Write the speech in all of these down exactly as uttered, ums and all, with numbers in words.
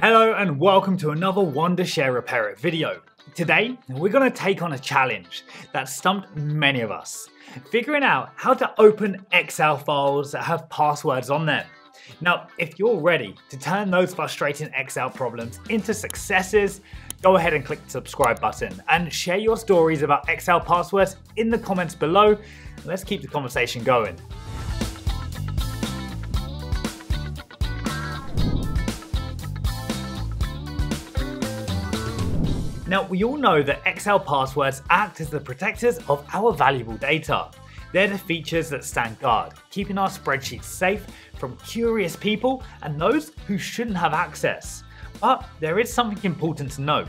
Hello and welcome to another Wondershare Repairit video. Today, we're gonna take on a challenge that stumped many of us, figuring out how to open Excel files that have passwords on them. Now, if you're ready to turn those frustrating Excel problems into successes, go ahead and click the subscribe button and share your stories about Excel passwords in the comments below. Let's keep the conversation going. Now, we all know that Excel passwords act as the protectors of our valuable data. They're the features that stand guard, keeping our spreadsheets safe from curious people and those who shouldn't have access. But there is something important to note.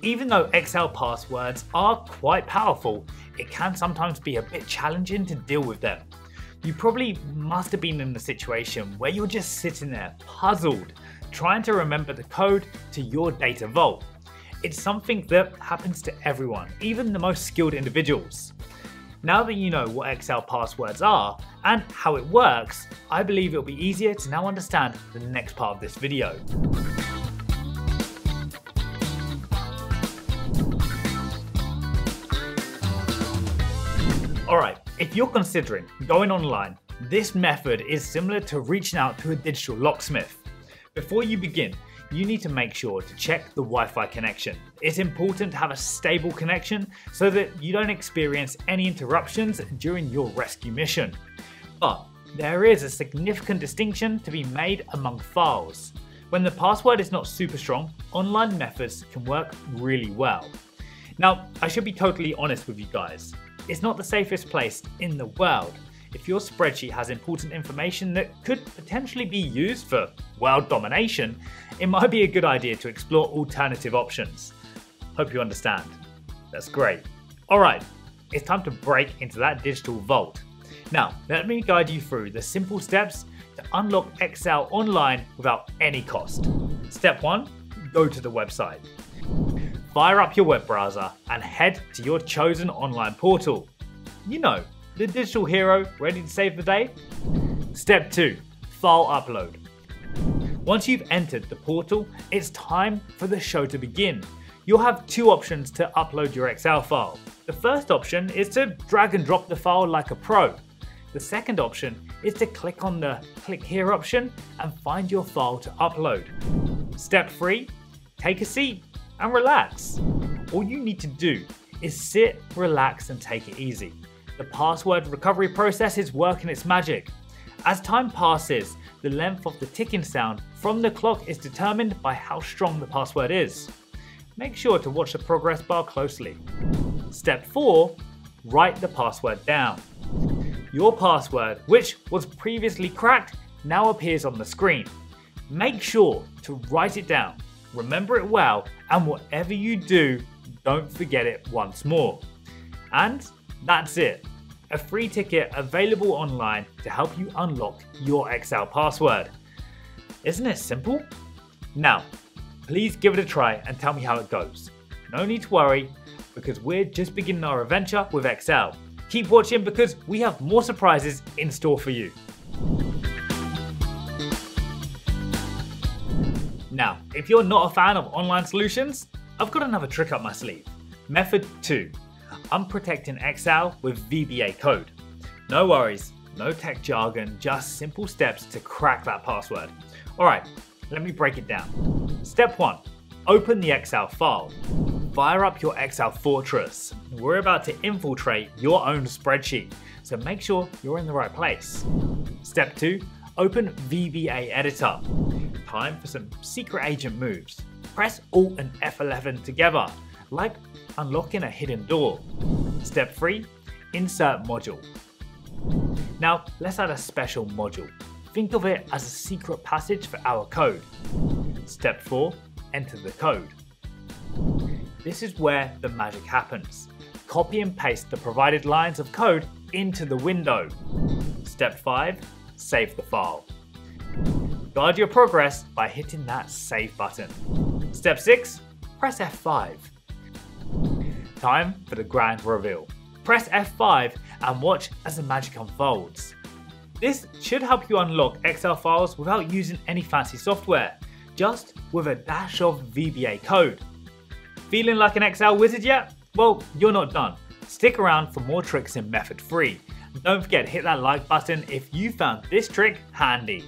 Even though Excel passwords are quite powerful, it can sometimes be a bit challenging to deal with them. You probably must have been in the situation where you're just sitting there, puzzled, trying to remember the code to your data vault. It's something that happens to everyone, even the most skilled individuals. Now that you know what Excel passwords are and how it works, I believe it'll be easier to now understand the next part of this video. Alright, if you're considering going online, this method is similar to reaching out to a digital locksmith. Before you begin, you need to make sure to check the Wi-Fi connection. It's important to have a stable connection so that you don't experience any interruptions during your rescue mission. But there is a significant distinction to be made among files. When the password is not super strong, online methods can work really well. Now, I should be totally honest with you guys. It's not the safest place in the world. If your spreadsheet has important information that could potentially be used for world domination, it might be a good idea to explore alternative options. Hope you understand. That's great. All right, it's time to break into that digital vault. Now, let me guide you through the simple steps to unlock Excel online without any cost. Step one, go to the website. Fire up your web browser and head to your chosen online portal. You know, the digital hero ready to save the day? Step two, file upload. Once you've entered the portal, it's time for the show to begin. You'll have two options to upload your Excel file. The first option is to drag and drop the file like a pro. The second option is to click on the click here option and find your file to upload. Step three, take a seat and relax. All you need to do is sit, relax, and take it easy. The password recovery process is working its magic. As time passes, the length of the ticking sound from the clock is determined by how strong the password is. Make sure to watch the progress bar closely. Step four, write the password down. Your password, which was previously cracked, now appears on the screen. Make sure to write it down, remember it well, and whatever you do, don't forget it once more. And that's it. A free ticket available online to help you unlock your Excel password. Isn't it simple? Now, please give it a try and tell me how it goes. No need to worry, because we're just beginning our adventure with Excel. Keep watching because we have more surprises in store for you. Now, if you're not a fan of online solutions, I've got another trick up my sleeve. Method two. I'm protecting Excel with V B A code. No worries, no tech jargon, just simple steps to crack that password. All right, let me break it down. Step one, open the Excel file. Fire up your Excel fortress. We're about to infiltrate your own spreadsheet, so make sure you're in the right place. Step two, open V B A editor. Time for some secret agent moves. Press Alt and F eleven together, like unlocking a hidden door. Step three, insert module. Now, let's add a special module. Think of it as a secret passage for our code. Step four, enter the code. This is where the magic happens. Copy and paste the provided lines of code into the window. Step five, save the file. Guard your progress by hitting that save button. Step six, press F five. Time for the grand reveal. Press F five and watch as the magic unfolds. This should help you unlock Excel files without using any fancy software. just with a dash of V B A code. Feeling like an Excel wizard yet? Well, you're not done. Stick around for more tricks in method three. Don't forget to hit that like button if you found this trick handy.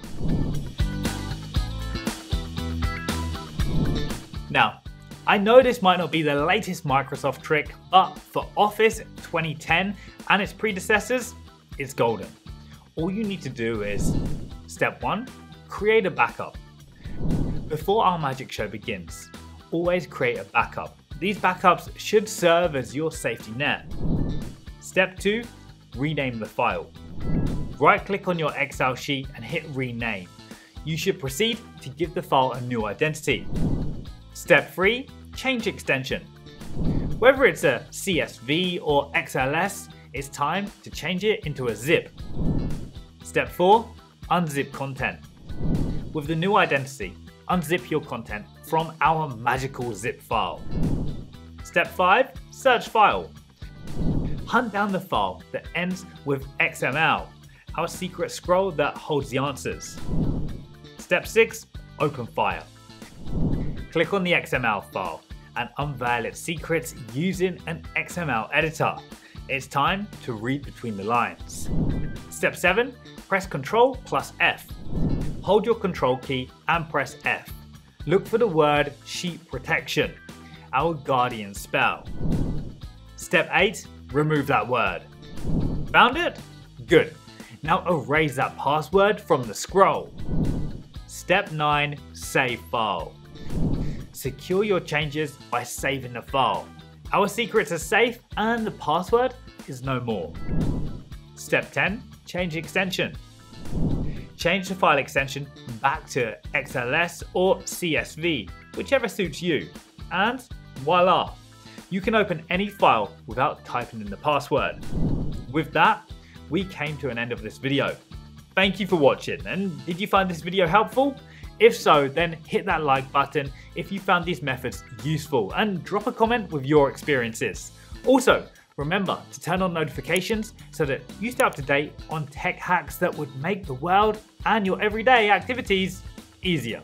Now, I know this might not be the latest Microsoft trick, but for Office twenty ten and its predecessors, it's golden. All you need to do is, step one, create a backup. Before our magic show begins, always create a backup. These backups should serve as your safety net. Step two, rename the file. Right click on your Excel sheet and hit rename. You should proceed to give the file a new identity. Step three, change extension. Whether it's a C S V or X L S, it's time to change it into a zip. Step four, unzip content. With the new identity, unzip your content from our magical zip file. Step five, search file. Hunt down the file that ends with X M L, our secret scroll that holds the answers. Step six, open file. Click on the X M L file and unveil its secrets using an X M L editor. It's time to read between the lines. Step seven, press Ctrl plus F. Hold your Ctrl key and press F. Look for the word sheet protection, our guardian spell. Step eight, remove that word. Found it? Good. Now erase that password from the scroll. Step nine, save file. Secure your changes by saving the file. Our secrets are safe and the password is no more. Step ten, change extension. Change the file extension back to X L S or C S V, whichever suits you. And voila! You can open any file without typing in the password. With that, we came to an end of this video. Thank you for watching, and did you find this video helpful? If so, then hit that like button if you found these methods useful and drop a comment with your experiences. Also, remember to turn on notifications so that you stay up to date on tech hacks that would make the world and your everyday activities easier.